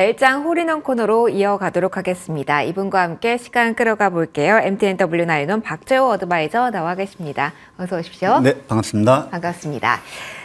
네, 1장 홀인원 코너로 이어가도록 하겠습니다. 이분과 함께 시간 끌어가 볼게요. MTNW 나인원 박재호 어드바이저 나와 계십니다. 어서 오십시오. 네, 반갑습니다. 반갑습니다.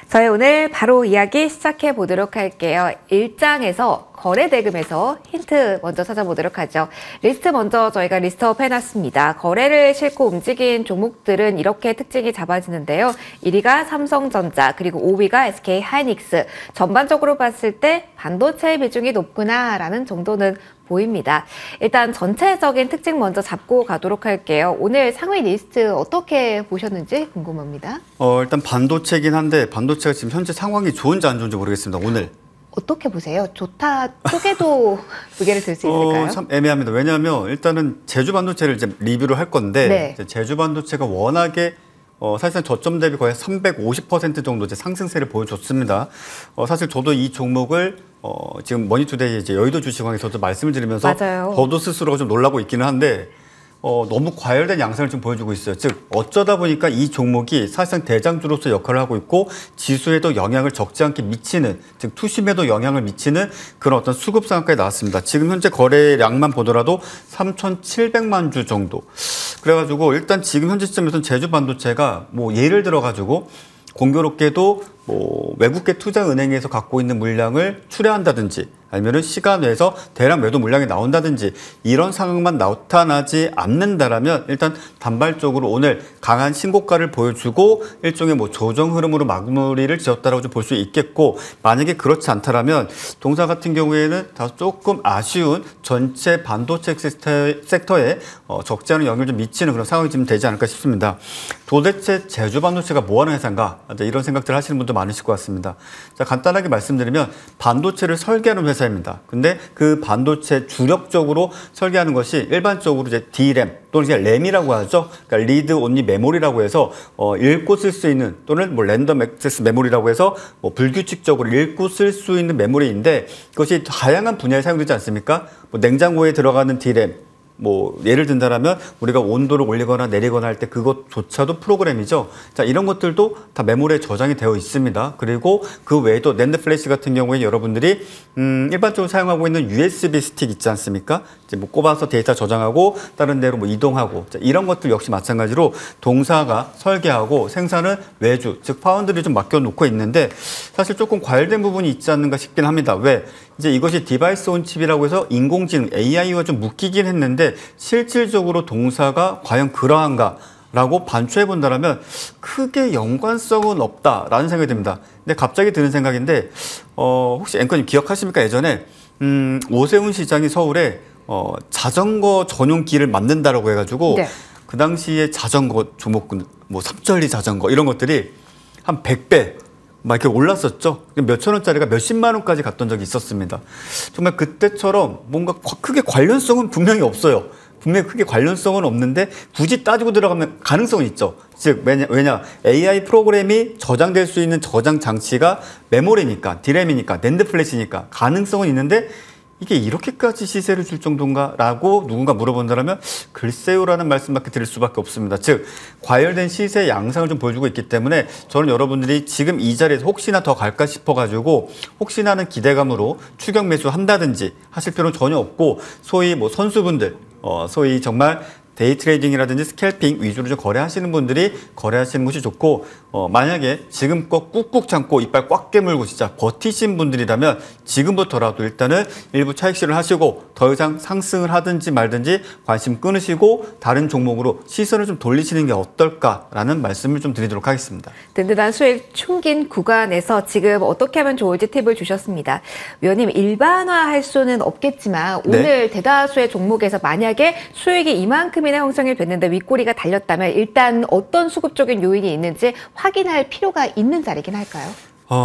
저희 오늘 바로 이야기 시작해 보도록 할게요. 1장에서 거래대금에서 힌트 먼저 찾아보도록 하죠. 리스트 먼저 저희가 리스트업 해놨습니다. 거래를 싣고 움직인 종목들은 이렇게 특징이 잡아지는데요. 1위가 삼성전자, 그리고 5위가 SK하이닉스. 전반적으로 봤을 때 반도체 비중이 높구나라는 정도는 보입니다. 일단 전체적인 특징 먼저 잡고 가도록 할게요. 오늘 상위 리스트 어떻게 보셨는지 궁금합니다. 일단 반도체긴 한데 반도체가 지금 현재 상황이 좋은지 안 좋은지 모르겠습니다. 오늘. 어떻게 보세요? 좋다 쪽에도 무게를 들 수 있을까요? 참 애매합니다. 왜냐하면 일단은 제주 반도체를 이제 리뷰를 할 건데 네. 제주 반도체가 워낙에 사실상 저점 대비 거의 350% 정도 이제 상승세를 보여줬습니다. 사실 저도 이 종목을 지금 머니투데이 이제 여의도 주식왕에서도 말씀을 드리면서 맞아요. 저도 스스로가 좀 놀라고 있기는 한데 너무 과열된 양상을 좀 보여주고 있어요. 즉 어쩌다 보니까 이 종목이 사실상 대장주로서 역할을 하고 있고 지수에도 영향을 적지 않게 미치는, 즉 투심에도 영향을 미치는 그런 어떤 수급 상황까지 나왔습니다. 지금 현재 거래량만 보더라도 3,700만 주 정도. 그래가지고 일단 지금 현재 시점에서는 제주 반도체가 뭐 예를 들어가지고 공교롭게도 뭐 외국계 투자은행에서 갖고 있는 물량을 출회한다든지 아니면 시간 외에서 대량 매도 물량이 나온다든지 이런 상황만 나타나지 않는다라면 일단 단발적으로 오늘 강한 신고가를 보여주고 일종의 뭐 조정 흐름으로 마무리를 지었다라고 좀 볼 수 있겠고, 만약에 그렇지 않다라면 동사 같은 경우에는 다소 조금 아쉬운 전체 반도체 섹터에 적지 않은 영향을 좀 미치는 그런 상황이 지금 되지 않을까 싶습니다. 도대체 제주 반도체가 뭐하는 회사인가? 이런 생각들을 하시는 분도 많으실 것 같습니다. 자, 간단하게 말씀드리면 반도체를 설계하는 회사입니다. 근데 그 반도체 주력적으로 설계하는 것이 일반적으로 이제 DRAM 또는 이제 램이라고 하죠. 그러니까 리드 온리 메모리라고 해서 읽고 쓸 수 있는, 또는 뭐 랜덤 액세스 메모리라고 해서 뭐 불규칙적으로 읽고 쓸 수 있는 메모리인데 그것이 다양한 분야에 사용되지 않습니까? 뭐 냉장고에 들어가는 DRAM. 뭐 예를 든다라면 우리가 온도를 올리거나 내리거나 할 때 그것조차도 프로그램이죠. 자, 이런 것들도 다 메모리에 저장이 되어 있습니다. 그리고 그 외에도 낸드 플래시 같은 경우에 여러분들이 일반적으로 사용하고 있는 USB 스틱 있지 않습니까? 이제 뭐 꼽아서 데이터 저장하고 다른 데로 뭐 이동하고, 자, 이런 것들 역시 마찬가지로 동사가 설계하고 생산은 외주, 즉 파운드리 좀 맡겨놓고 있는데 사실 조금 과열된 부분이 있지 않는가 싶긴 합니다. 왜? 이제 이것이 디바이스 온 칩이라고 해서 인공지능 AI와 좀 묶이긴 했는데 실질적으로 동사가 과연 그러한가라고 반추해 본다라면 크게 연관성은 없다라는 생각이 듭니다. 근데 갑자기 드는 생각인데 혹시 앵커님 기억하십니까? 예전에 오세훈 시장이 서울에 자전거 전용 길을 만든다라고 해가지고 네. 그 당시에 자전거 조목군 뭐 삼천리 자전거 이런 것들이 한 100배 막 이렇게 올랐었죠. 몇천 원짜리가 몇십만 원까지 갔던 적이 있었습니다. 정말 그때처럼 뭔가 크게 관련성은 분명히 없어요. 분명히 크게 관련성은 없는데 굳이 따지고 들어가면 가능성은 있죠. 즉 왜냐 AI 프로그램이 저장될 수 있는 저장 장치가 메모리니까, DRAM이니까, 낸드 플래시니까 가능성은 있는데 이게 이렇게까지 시세를 줄 정도인가라고 누군가 물어본다면 글쎄요라는 말씀밖에 드릴 수밖에 없습니다. 즉 과열된 시세 양상을 좀 보여주고 있기 때문에 저는 여러분들이 지금 이 자리에서 혹시나 더 갈까 싶어가지고 혹시나 하는 기대감으로 추격 매수한다든지 하실 필요는 전혀 없고, 소위 뭐 선수분들 소위 정말 데이 트레이딩이라든지 스캘핑 위주로 좀 거래하시는 분들이 거래하시는 것이 좋고, 만약에 지금껏 꾹꾹 참고 이빨 꽉 깨물고 진짜 버티신 분들이라면 지금부터라도 일단은 일부 차익 실현을 하시고 더 이상 상승을 하든지 말든지 관심 끊으시고 다른 종목으로 시선을 좀 돌리시는 게 어떨까라는 말씀을 좀 드리도록 하겠습니다. 든든한 수익 충긴 구간에서 지금 어떻게 하면 좋을지 팁을 주셨습니다. 위원님, 일반화할 수는 없겠지만 오늘 네. 대다수의 종목에서 만약에 수익이 이만큼 이나 형성이 됐는데 윗꼬리가 달렸다면 일단 어떤 수급적인 요인이 있는지 확인할 필요가 있는 자리긴 할까요?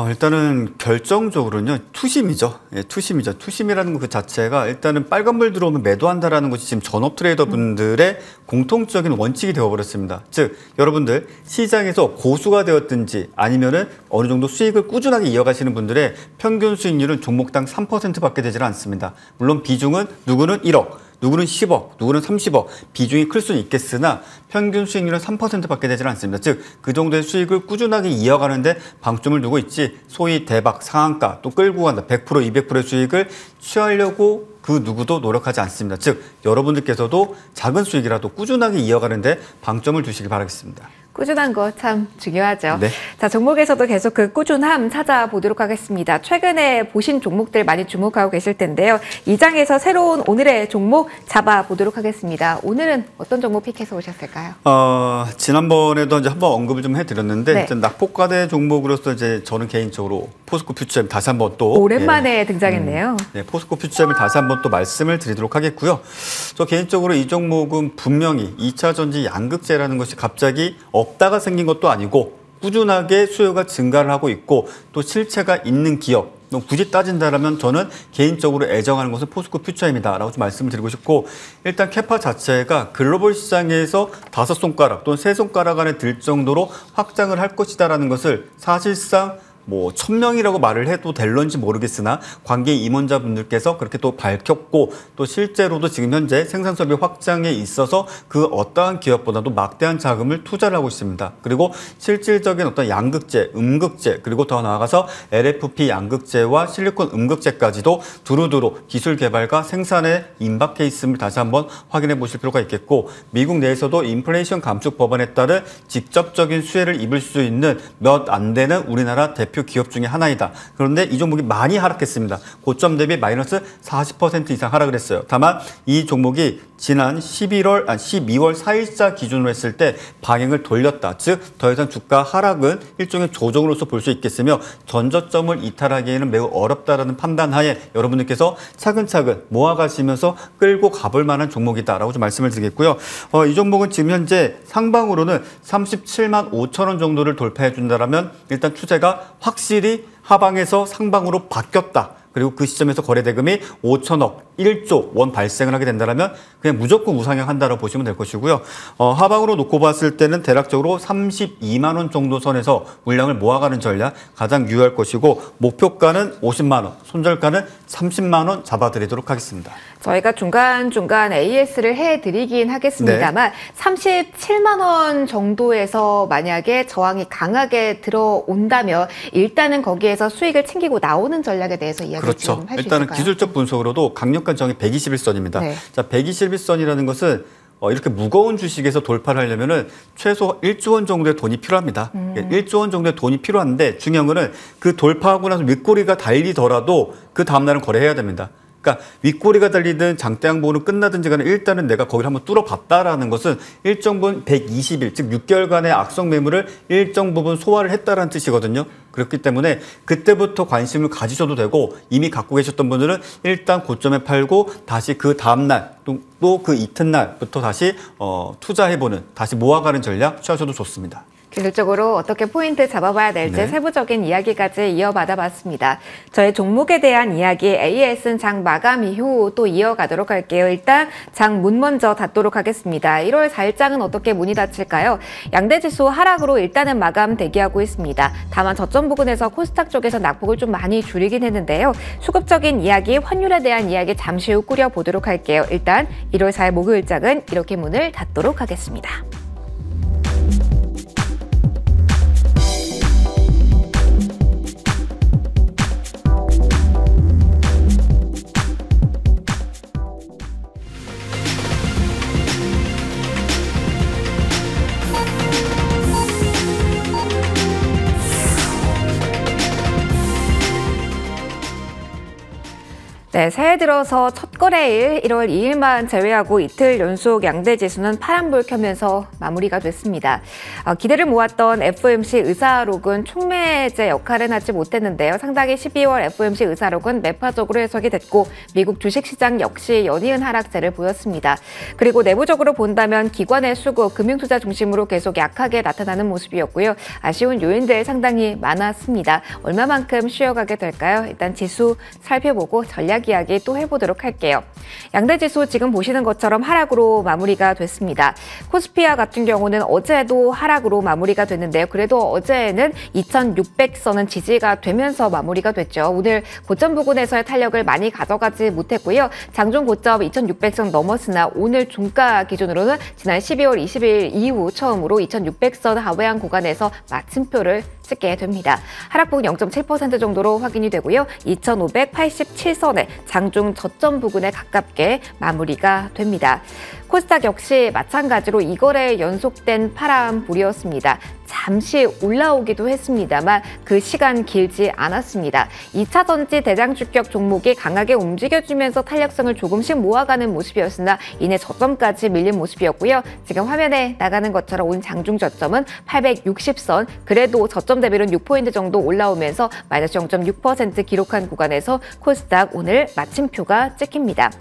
일단은 결정적으로는요, 투심이죠. 예, 투심이죠. 투심이라는 것 그 자체가 일단은 빨간불 들어오면 매도한다라는 것이 지금 전업 트레이더 분들의 공통적인 원칙이 되어버렸습니다. 즉, 여러분들 시장에서 고수가 되었든지 아니면은 어느 정도 수익을 꾸준하게 이어가시는 분들의 평균 수익률은 종목당 3% 밖에 되질 않습니다. 물론 비중은 누구는 1억. 누구는 10억, 누구는 30억 비중이 클 수는 있겠으나 평균 수익률은 3%밖에 되지 않습니다. 즉 그 정도의 수익을 꾸준하게 이어가는 데 방점을 두고 있지 소위 대박, 상한가 또 끌고 간다 100%, 200%의 수익을 취하려고 그 누구도 노력하지 않습니다. 즉 여러분들께서도 작은 수익이라도 꾸준하게 이어가는 데 방점을 두시기 바라겠습니다. 꾸준한 거 참 중요하죠. 네. 자, 종목에서도 계속 그 꾸준함 찾아보도록 하겠습니다. 최근에 보신 종목들 많이 주목하고 계실 텐데요. 이 장에서 새로운 오늘의 종목 잡아보도록 하겠습니다. 오늘은 어떤 종목 픽해서 오셨을까요? 지난번에도 이제 한번 언급을 좀 해드렸는데 네. 일단 낙폭과대 종목으로서 이제 저는 개인적으로 포스코퓨처엠 다시 한번 또 오랜만에 등장했네요. 네, 포스코퓨처엠을 다시 한번 또 말씀을 드리도록 하겠고요. 저 개인적으로 이 종목은 분명히 2차 전지 양극재라는 것이 갑자기 없다가 생긴 것도 아니고 꾸준하게 수요가 증가를 하고 있고 또 실체가 있는 기업 굳이 따진다면 저는 개인적으로 애정하는 것은 포스코퓨처엠이다라고 좀 말씀을 드리고 싶고 일단 캐파 자체가 글로벌 시장에서 5손가락 또는 3손가락 안에 들 정도로 확장을 할 것이다라는 것을 사실상 1,000명이라고 말을 해도 될런지 모르겠으나 관계 임원자분들께서 그렇게 또 밝혔고 또 실제로도 지금 현재 생산설비 확장에 있어서 그 어떠한 기업보다도 막대한 자금을 투자를 하고 있습니다. 그리고 실질적인 어떤 양극재, 음극재 그리고 더 나아가서 LFP 양극재와 실리콘 음극재까지도 두루두루 기술 개발과 생산에 임박해 있음을 다시 한번 확인해 보실 필요가 있겠고 미국 내에서도 인플레이션 감축 법안에 따른 직접적인 수혜를 입을 수 있는 몇 안 되는 우리나라 대표 기업 중에 하나이다. 그런데 이 종목이 많이 하락했습니다. 고점 대비 마이너스 40% 이상 하락을 했어요. 다만 이 종목이 지난 12월 4일자 기준으로 했을 때 방향을 돌렸다. 즉 더 이상 주가 하락은 일종의 조정으로서 볼 수 있겠으며 전저점을 이탈하기에는 매우 어렵다라는 판단하에 여러분들께서 차근차근 모아가시면서 끌고 가볼 만한 종목이다라고 좀 말씀을 드리겠고요. 이 종목은 지금 현재 상방으로는 37만 5천 원 정도를 돌파해 준다라면 일단 추세가 확실히 하방에서 상방으로 바뀌었다. 그리고 그 시점에서 거래대금이 5천억, 1조 원 발생을 하게 된다면 그냥 무조건 우상향한다라고 보시면 될 것이고요. 하방으로 놓고 봤을 때는 대략적으로 32만 원 정도 선에서 물량을 모아가는 전략 가장 유효할 것이고 목표가는 50만 원, 손절가는 30만 원 잡아드리도록 하겠습니다. 저희가 중간중간 AS를 해드리긴 하겠습니다만 네. 37만 원 정도에서 만약에 저항이 강하게 들어온다면 일단은 거기에서 수익을 챙기고 나오는 전략에 대해서 이야기 그렇죠. 좀 할 수 있을까요? 일단은 기술적 분석으로도 강력한 저항이 121선입니다. 네. 자, 121선이라는 것은 이렇게 무거운 주식에서 돌파를 하려면은 최소 1조 원 정도의 돈이 필요합니다. 1조 원 정도의 돈이 필요한데 중요한 거는 그 돌파하고 나서 윗꼬리가 달리더라도 그 다음날은 거래해야 됩니다. 그러니까 윗꼬리가 달리든 장대양봉으로 끝나든지 간에 일단은 내가 거기를 한번 뚫어봤다라는 것은 일정 부분 120일, 즉 6개월간의 악성 매물을 일정 부분 소화를 했다라는 뜻이거든요. 그렇기 때문에 그때부터 관심을 가지셔도 되고 이미 갖고 계셨던 분들은 일단 고점에 팔고 다시 그 다음날 또 그 이튿날부터 다시 투자해보는, 다시 모아가는 전략 취하셔도 좋습니다. 기술적으로 어떻게 포인트 잡아봐야 될지 네. 세부적인 이야기까지 이어받아봤습니다. 저의 종목에 대한 이야기 AS는 장 마감 이후 또 이어가도록 할게요. 일단 장 문 먼저 닫도록 하겠습니다. 1월 4일장은 어떻게 문이 닫힐까요? 양대지수 하락으로 일단은 마감 대기하고 있습니다. 다만 저점 부근에서 코스닥 쪽에서 낙폭을 좀 많이 줄이긴 했는데요. 수급적인 이야기, 환율에 대한 이야기 잠시 후 꾸려보도록 할게요. 일단 1월 4일 목요일장은 이렇게 문을 닫도록 하겠습니다. 네, 새해 들어서 첫 거래일 1월 2일만 제외하고 이틀 연속 양대지수는 파란불 켜면서 마무리가 됐습니다. 기대를 모았던 FOMC 의사록은 촉매제 역할은 하지 못했는데요. 상당히 12월 FOMC 의사록은 매파적으로 해석이 됐고 미국 주식시장 역시 연이은 하락세를 보였습니다. 그리고 내부적으로 본다면 기관의 수급, 금융투자 중심으로 계속 약하게 나타나는 모습이었고요. 아쉬운 요인들 상당히 많았습니다. 얼마만큼 쉬어가게 될까요? 일단 지수 살펴보고 전략이 이야기 또 해보도록 할게요. 양대 지수 지금 보시는 것처럼 하락으로 마무리가 됐습니다. 코스피와 같은 경우는 어제도 하락으로 마무리가 됐는데요. 그래도 어제는 2600선은 지지가 되면서 마무리가 됐죠. 오늘 고점 부근에서의 탄력을 많이 가져가지 못했고요. 장중 고점 2600선 넘었으나 오늘 종가 기준으로는 지난 12월 20일 이후 처음으로 2600선 하회한 구간에서 마침표를 찍게 됩니다. 하락폭 0.7% 정도로 확인이 되고요. 2587선에 장중 저점 부근에 가깝게 마무리가 됩니다. 코스닥 역시 마찬가지로 이 거래에 연속된 파란불이었습니다. 잠시 올라오기도 했습니다만 그 시간 길지 않았습니다. 2차전지 대장주격 종목이 강하게 움직여주면서 탄력성을 조금씩 모아가는 모습이었으나 이내 저점까지 밀린 모습이었고요. 지금 화면에 나가는 것처럼 온 장중 저점은 860선, 그래도 저점 대비는 6포인트 정도 올라오면서 마이너스 0.6% 기록한 구간에서 코스닥 오늘 마침표가 찍힙니다.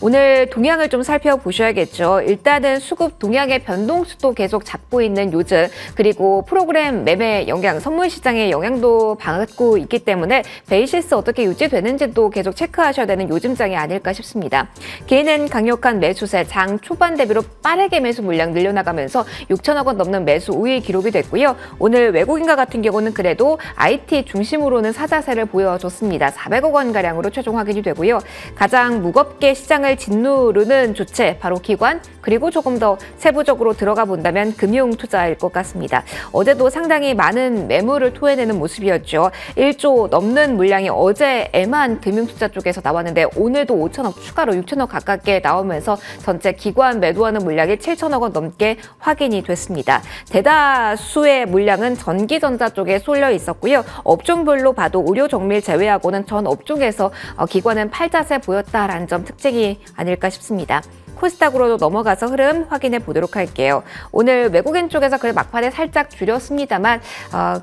오늘 동향을 좀 살펴보셔야겠죠. 일단은 수급 동향의 변동수도 계속 잡고 있는 요즘, 그리고 프로그램 매매 영향, 선물 시장의 영향도 받고 있기 때문에 베이시스 어떻게 유지되는지도 계속 체크하셔야 되는 요즘장이 아닐까 싶습니다. 개인은 강력한 매수세, 장 초반 대비로 빠르게 매수 물량 늘려나가면서 6천억 원 넘는 매수 우위 기록이 됐고요. 오늘 외국인과 같은 경우는 그래도 IT 중심으로는 사자세를 보여줬습니다. 400억 원가량으로 최종 확인이 되고요. 가장 무겁게 시장을 짓누르는 주체, 바로 기관, 그리고 조금 더 세부적으로 들어가 본다면 금융 투자일 것 같습니다. 어제도 상당히 많은 매물을 토해내는 모습이었죠. 1조 넘는 물량이 어제에만 금융 투자 쪽에서 나왔는데 오늘도 5천억 추가로 6천억 가깝게 나오면서 전체 기관 매도하는 물량이 7천억 원 넘게 확인이 됐습니다. 대다수의 물량은 전기전자 쪽에 쏠려 있었고요. 업종별로 봐도 의료 정밀 제외하고는 전 업종에서 기관은 팔자세 보였다라는 점 특징 아닐까 싶습니다. 코스닥으로도 넘어가서 흐름 확인해 보도록 할게요. 오늘 외국인 쪽에서 그래도 막판에 살짝 줄였습니다만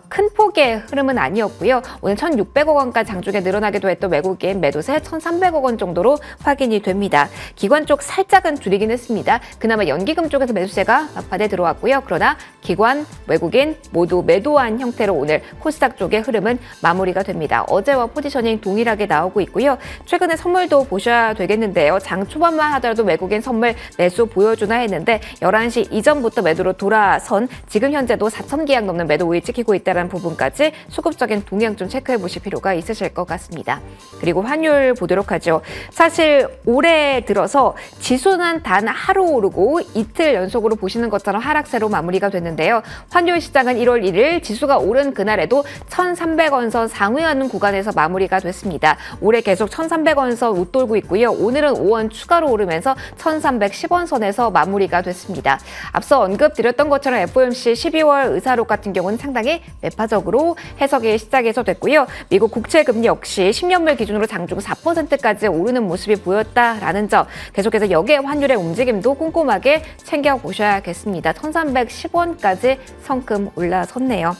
큰 폭의 흐름은 아니었고요. 오늘 1,600억 원까지 장중에 늘어나기도 했던 외국인 매도세 1,300억 원 정도로 확인이 됩니다. 기관 쪽 살짝은 줄이긴 했습니다. 그나마 연기금 쪽에서 매수세가 막판에 들어왔고요. 그러나 기관, 외국인 모두 매도한 형태로 오늘 코스닥 쪽의 흐름은 마무리가 됩니다. 어제와 포지셔닝 동일하게 나오고 있고요. 최근에 선물도 보셔야 되겠는데요. 장 초반만 하더라도 외국인 선물 매수 보여주나 했는데 11시 이전부터 매도로 돌아선 지금 현재도 4,000계약 넘는 매도 우위 찍히고 있다는 부분까지 수급적인 동향 좀 체크해 보실 필요가 있으실 것 같습니다. 그리고 환율 보도록 하죠. 사실 올해 들어서 지수는 단 하루 오르고 이틀 연속으로 보시는 것처럼 하락세로 마무리가 됐는데요. 환율 시장은 1월 1일 지수가 오른 그날에도 1,300원선 상회하는 구간에서 마무리가 됐습니다. 올해 계속 1,300원선 웃돌고 있고요. 오늘은 5원 추가로 오르면서 1,310원 선에서 마무리가 됐습니다. 앞서 언급드렸던 것처럼 FOMC 12월 의사록 같은 경우는 상당히 매파적으로 해석이 시작해서 됐고요. 미국 국채금리 역시 10년물 기준으로 장중 4%까지 오르는 모습이 보였다라는 점, 계속해서 여기에 환율의 움직임도 꼼꼼하게 챙겨보셔야겠습니다. 1,310원까지 성큼 올라섰네요.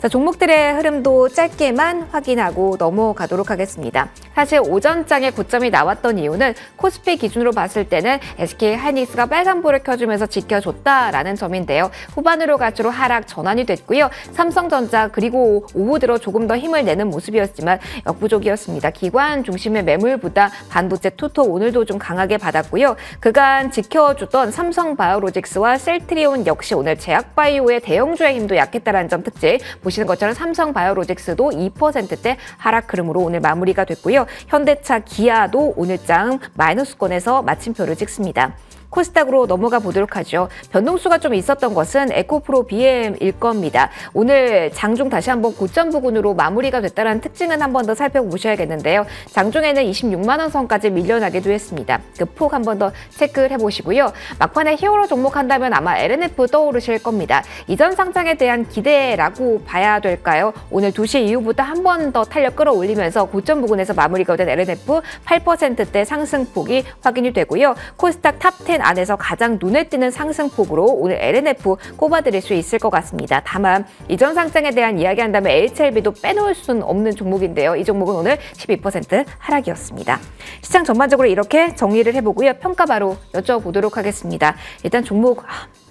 자, 종목들의 흐름도 짧게만 확인하고 넘어가도록 하겠습니다. 사실 오전장에 고점이 나왔던 이유는 코스피 기준으로 봤을 때는 SK하이닉스가 빨간불을 켜주면서 지켜줬다라는 점인데요. 후반으로 갈수록 하락 전환이 됐고요. 삼성전자 그리고 오후 들어 조금 더 힘을 내는 모습이었지만 역부족이었습니다. 기관 중심의 매물보다 반도체 투토 오늘도 좀 강하게 받았고요. 그간 지켜주던 삼성바이오로직스와 셀트리온 역시 오늘 제약바이오의 대형주의 힘도 약했다는 점 특징, 보시는 것처럼 삼성바이오로직스도 2%대 하락 흐름으로 오늘 마무리가 됐고요. 현대차, 기아도 오늘장 마이너스권에서 마침표를 찍습니다. 코스닥으로 넘어가 보도록 하죠. 변동수가 좀 있었던 것은 에코프로 BM일 겁니다. 오늘 장중 다시 한번 고점 부근으로 마무리가 됐다는 특징은 한 번 더 살펴보셔야겠는데요. 장중에는 26만 원 선까지 밀려나기도 했습니다. 그 폭 한 번 더 체크를 해보시고요. 막판에 히어로 종목한다면 아마 LNF 떠오르실 겁니다. 이전 상장에 대한 기대라고 봐야 될까요? 오늘 2시 이후부터 한 번 더 탄력 끌어올리면서 고점 부근에서 마무리가 된 LNF 8%대 상승폭이 확인이 되고요. 코스닥 탑10 안에서 가장 눈에 띄는 상승폭으로 오늘 LNF 꼽아드릴 수 있을 것 같습니다. 다만 이전 상장에 대한 이야기한다면 HLB도 빼놓을 수는 없는 종목인데요. 이 종목은 오늘 12% 하락이었습니다. 시장 전반적으로 이렇게 정리를 해보고요. 평가 바로 여쭤보도록 하겠습니다. 일단 종목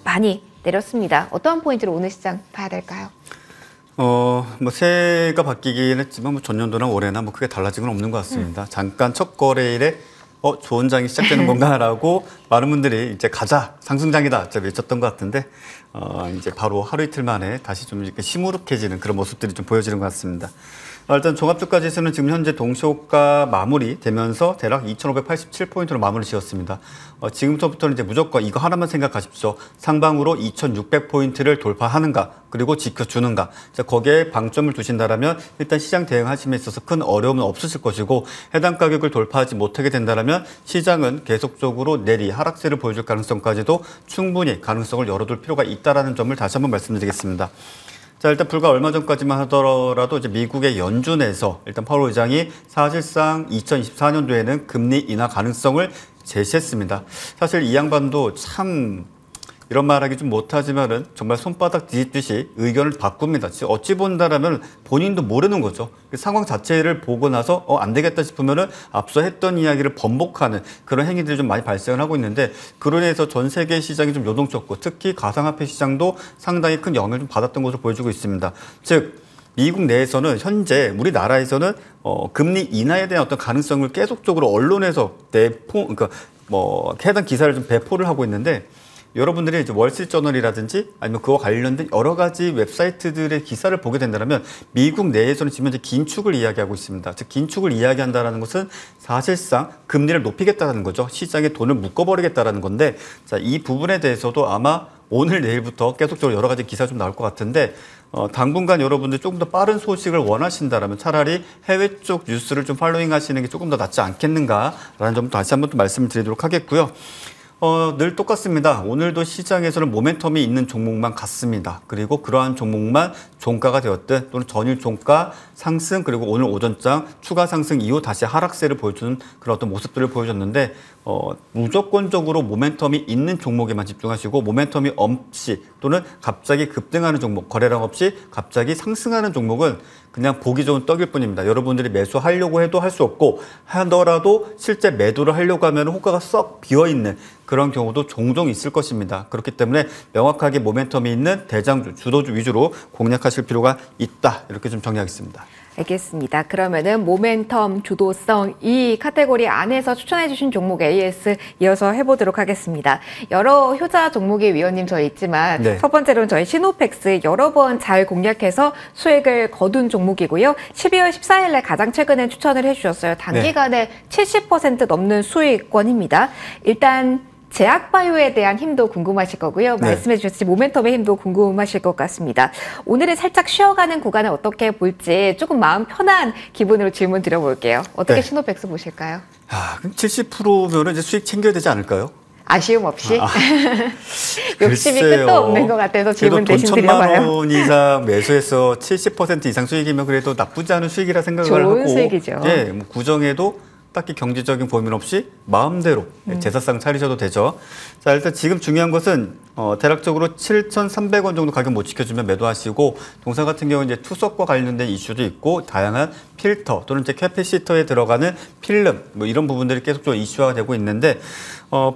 많이 내렸습니다. 어떠한 포인트로 오늘 시장 봐야 될까요? 뭐 새해가 바뀌긴 했지만 뭐 전년도랑 올해나 뭐 크게 달라진 건 없는 것 같습니다. 잠깐 첫 거래일에 좋은 장이 시작되는 건가라고 많은 분들이 이제 가자 상승장이다 외쳤던 것 같은데 이제 바로 하루 이틀 만에 다시 좀 이렇게 시무룩해지는 그런 모습들이 좀 보여지는 것 같습니다. 일단 종합주가지수는 지금 현재 동시호가 마무리되면서 대략 2,587포인트로 마무리 지었습니다. 지금부터는 이제 무조건 이거 하나만 생각하십시오. 상방으로 2,600포인트를 돌파하는가 그리고 지켜주는가. 자, 거기에 방점을 두신다라면 일단 시장 대응하심에 있어서 큰 어려움은 없으실 것이고 해당 가격을 돌파하지 못하게 된다라면 시장은 계속적으로 내리 하락세를 보여줄 가능성까지도 충분히 가능성을 열어둘 필요가 있다라는 점을 다시 한번 말씀드리겠습니다. 자, 일단 불과 얼마 전까지만 하더라도 이제 미국의 연준에서 일단 파월 의장이 사실상 2024년도에는 금리 인하 가능성을 제시했습니다. 사실 이 양반도 참 이런 말하기 좀 못하지만은 정말 손바닥 뒤집듯이 의견을 바꿉니다. 어찌 본다라면 본인도 모르는 거죠. 그 상황 자체를 보고 나서 안 되겠다 싶으면은 앞서 했던 이야기를 번복하는 그런 행위들이 좀 많이 발생을 하고 있는데 그로 인해서 전 세계 시장이 좀 요동쳤고 특히 가상화폐 시장도 상당히 큰 영향을 좀 받았던 것으로 보여주고 있습니다. 즉 미국 내에서는 현재 우리나라에서는 금리 인하에 대한 어떤 가능성을 계속적으로 언론에서 해당 기사를 좀 배포를 하고 있는데. 여러분들이 이제 월스트리트저널이라든지 아니면 그와 관련된 여러 가지 웹사이트들의 기사를 보게 된다면 미국 내에서는 지금 현재 긴축을 이야기하고 있습니다. 즉 긴축을 이야기한다는 것은 사실상 금리를 높이겠다는 거죠. 시장에 돈을 묶어버리겠다는 건데 자, 이 부분에 대해서도 아마 오늘 내일부터 계속적으로 여러 가지 기사가 좀 나올 것 같은데 당분간 여러분들 조금 더 빠른 소식을 원하신다면 차라리 해외 쪽 뉴스를 좀 팔로잉하시는 게 조금 더 낫지 않겠는가라는 점도 다시 한번 또 말씀을 드리도록 하겠고요. 늘 똑같습니다. 오늘도 시장에서는 모멘텀이 있는 종목만 갔습니다. 그리고 그러한 종목만 종가가 되었든 또는 전일 종가 상승 그리고 오늘 오전장 추가 상승 이후 다시 하락세를 보여주는 그런 어떤 모습들을 보여줬는데 무조건적으로 모멘텀이 있는 종목에만 집중하시고 모멘텀이 없이 또는 갑자기 급등하는 종목, 거래량 없이 갑자기 상승하는 종목은 그냥 보기 좋은 떡일 뿐입니다. 여러분들이 매수하려고 해도 할 수 없고 하더라도 실제 매도를 하려고 하면 호가가 썩 비어있는 그런 경우도 종종 있을 것입니다. 그렇기 때문에 명확하게 모멘텀이 있는 대장주, 주도주 위주로 공략하실 필요가 있다. 이렇게 좀 정리하겠습니다. 알겠습니다. 그러면은 모멘텀, 주도성 이 카테고리 안에서 추천해 주신 종목 AS 이어서 해보도록 하겠습니다. 여러 효자 종목이 위원님 저희 있지만 네. 첫 번째로는 저희 시노펙스 여러 번 잘 공략해서 수익을 거둔 종목이고요. 12월 14일에 가장 최근에 추천을 해주셨어요. 단기간에 네. 70% 넘는 수익권입니다. 일단 제약바이오에 대한 힘도 궁금하실 거고요. 네. 말씀해 주셨듯이 모멘텀의 힘도 궁금하실 것 같습니다. 오늘은 살짝 쉬어가는 구간을 어떻게 볼지 조금 마음 편한 기분으로 질문 드려볼게요. 어떻게 네. 시노펙스 보실까요? 그럼 70%면 이제 수익 챙겨야 되지 않을까요? 아쉬움 없이? 욕심이 글쎄요. 끝도 없는 것 같아서 질문 대신 드려봐요. 그래도 돈 1,000만 원 이상 매수해서 70% 이상 수익이면 그래도 나쁘지 않은 수익이라 생각을 좋은 하고 좋은 수익이죠. 예, 뭐 구정해도 딱히 경제적인 고민 없이 마음대로 제사상 차리셔도 되죠. 자, 일단 지금 중요한 것은 대략적으로 7,300원 정도 가격 못 지켜주면 매도하시고 동사 같은 경우는 이제 투석과 관련된 이슈도 있고 다양한 필터 또는 이제 캐패시터에 들어가는 필름 뭐 이런 부분들이 계속적으로 이슈화가 되고 있는데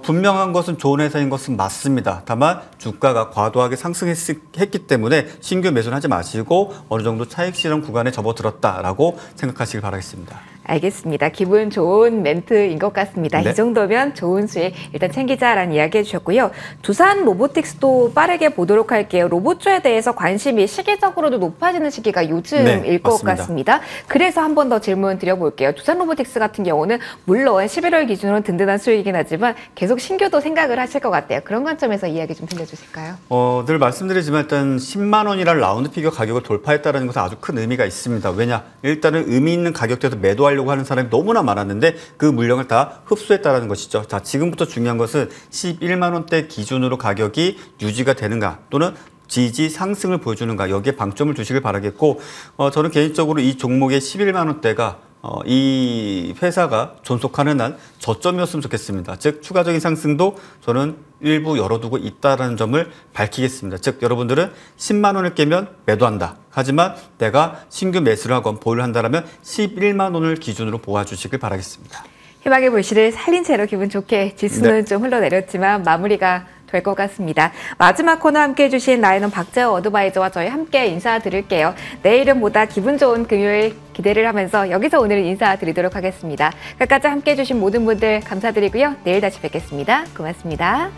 분명한 것은 좋은 회사인 것은 맞습니다. 다만 주가가 과도하게 상승했기 때문에 신규 매수는 하지 마시고 어느 정도 차익 실현 구간에 접어들었다라고 생각하시길 바라겠습니다. 알겠습니다. 기분 좋은 멘트인 것 같습니다. 네. 이 정도면 좋은 수익 일단 챙기자라는 이야기 해주셨고요. 두산로보틱스도 빠르게 보도록 할게요. 로봇주에 대해서 관심이 시기적으로도 높아지는 시기가 요즘일 네, 것 같습니다. 그래서 한 번 더 질문 드려볼게요. 두산로보틱스 같은 경우는 물론 11월 기준으로는 든든한 수익이긴 하지만 계속 신규도 생각을 하실 것 같아요. 그런 관점에서 이야기 좀 들려주실까요? 늘 말씀드리지만 일단 10만 원이라는 라운드 피규어 가격을 돌파했다는 것은 아주 큰 의미가 있습니다. 왜냐? 일단은 의미 있는 가격대에서 매도할 하려고 하는 사람이 너무나 많았는데 그 물량을 다 흡수했다라는 것이죠. 자, 지금부터 중요한 것은 11만 원대 기준으로 가격이 유지가 되는가 또는 지지 상승을 보여주는가 여기에 방점을 두시길 바라겠고 저는 개인적으로 이 종목의 11만 원대가 이 회사가 존속하는 한 저점이었으면 좋겠습니다. 즉 추가적인 상승도 저는 일부 열어두고 있다는 점을 밝히겠습니다. 즉 여러분들은 10만 원을 깨면 매도한다. 하지만 내가 신규 매수를 하건 보유를 한다면 11만 원을 기준으로 보아주시길 바라겠습니다. 희망의 불씨를 살린 채로 기분 좋게 지수는 네. 좀 흘러내렸지만 마무리가 될 것 같습니다. 마지막 코너 함께해 주신 나인원 박재호 어드바이저와 저희 함께 인사드릴게요. 내일은 보다 기분 좋은 금요일 기대를 하면서 여기서 오늘은 인사드리도록 하겠습니다. 끝까지 함께해 주신 모든 분들 감사드리고요. 내일 다시 뵙겠습니다. 고맙습니다.